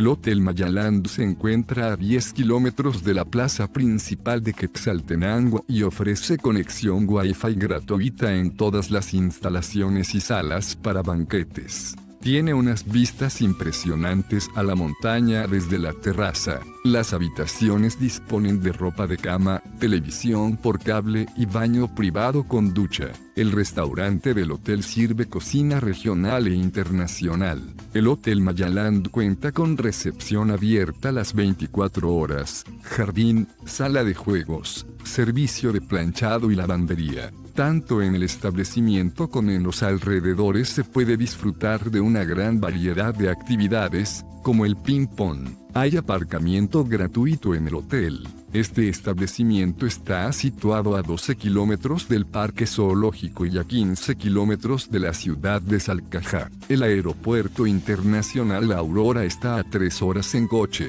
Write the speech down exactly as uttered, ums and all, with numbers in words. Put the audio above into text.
El Hotel Mayaland se encuentra a diez kilómetros de la plaza principal de Quetzaltenango y ofrece conexión Wi-Fi gratuita en todas las instalaciones y salas para banquetes. Tiene unas vistas impresionantes a la montaña desde la terraza. Las habitaciones disponen de ropa de cama, televisión por cable y baño privado con ducha. El restaurante del hotel sirve cocina regional e internacional. El Hotel Mayaland cuenta con recepción abierta las veinticuatro horas, jardín, sala de juegos, servicio de planchado y lavandería. Tanto en el establecimiento como en los alrededores se puede disfrutar de una gran variedad de actividades, como el ping-pong. Hay aparcamiento gratuito en el hotel. Este establecimiento está situado a doce kilómetros del parque zoológico y a quince kilómetros de la ciudad de Salcaja. El aeropuerto internacional La Aurora está a tres horas en coche.